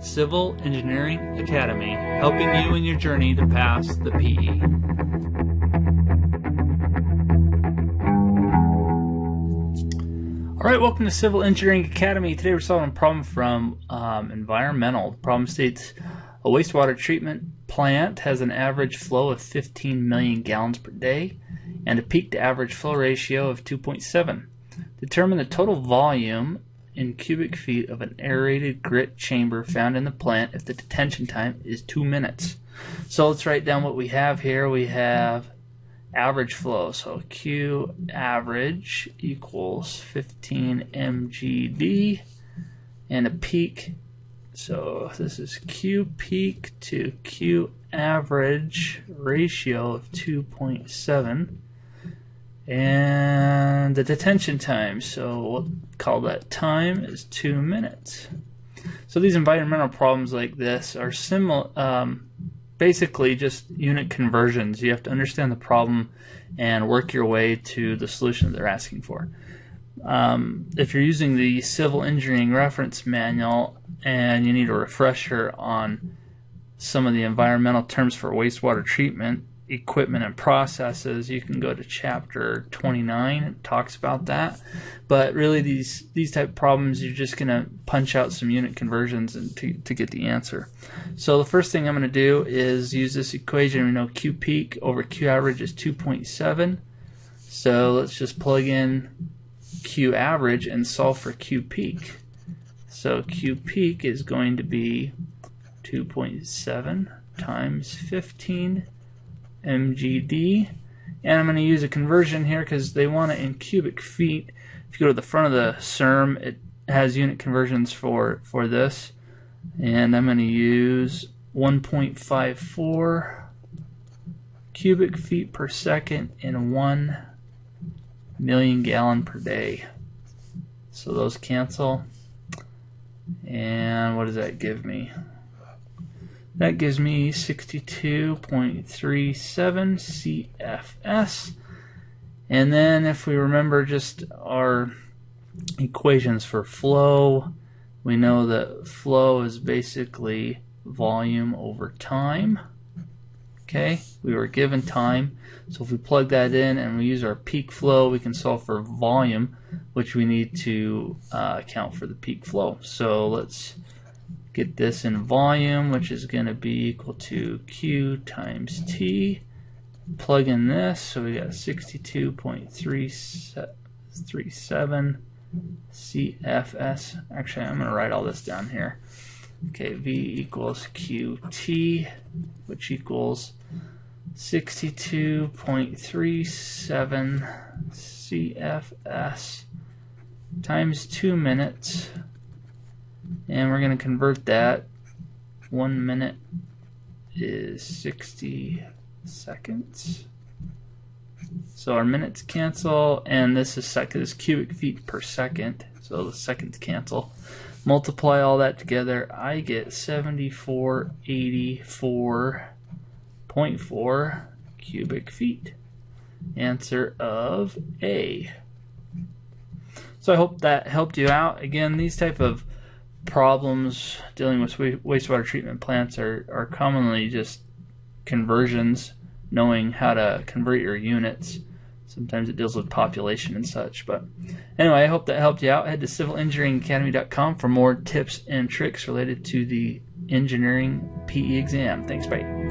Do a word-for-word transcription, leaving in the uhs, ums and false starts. Civil Engineering Academy, helping you in your journey to pass the P E. All right, welcome to Civil Engineering Academy. Today we're solving a problem from um, environmental. The problem states a wastewater treatment plant has an average flow of fifteen million gallons per day and a peak to average flow ratio of two point seven. Determine the total volume in cubic feet of an aerated grit chamber found in the plant if the detention time is two minutes. So let's write down what we have here. We have average flow, so Q average equals fifteen M G D, and a peak, so this is Q peak to Q average ratio of two point seven, and the detention time, so we'll call that time, is two minutes. So these environmental problems like this are similar, um, basically just unit conversions. You have to understand the problem and work your way to the solution that they're asking for. Um, if you're using the Civil Engineering Reference Manual and you need a refresher on some of the environmental terms for wastewater treatment, equipment and processes, you can go to chapter twenty-nine. It talks about that. But really these these type of problems, you're just gonna punch out some unit conversions and to, to get the answer. So the first thing I'm gonna do is use this equation. We know Q peak over Q average is two point seven, so let's just plug in Q average and solve for Q peak. So Q peak is going to be two point seven times fifteen M G D, and I'm going to use a conversion here because they want it in cubic feet. If you go to the front of the C E R M, it has unit conversions for for this, and I'm going to use one point five four cubic feet per second and one million gallon per day. So those cancel, and what does that give me? That gives me sixty-two point three seven C F S. And then if we remember just our equations for flow, we know that flow is basically volume over time. Okay, we were given time, so if we plug that in and we use our peak flow, we can solve for volume, which we need to uh, account for the peak flow. So let's get this in volume, which is going to be equal to Q times T. Plug in this, so we got sixty-two point three seven C F S. Actually, I'm going to write all this down here. Okay, V equals Q T, which equals sixty-two point three seven C F S times two minutes. And we're going to convert that. One minute is sixty seconds. So our minutes cancel, and this is, sec this is cubic feet per second, so the seconds cancel. Multiply all that together, I get seventy-four eighty-four point four cubic feet. Answer of A. So I hope that helped you out. Again, these type of problems dealing with wastewater treatment plants are, are commonly just conversions, knowing how to convert your units. Sometimes it deals with population and such. But anyway, I hope that helped you out. Head to civil engineering academy dot com for more tips and tricks related to the engineering P E exam. Thanks, bye.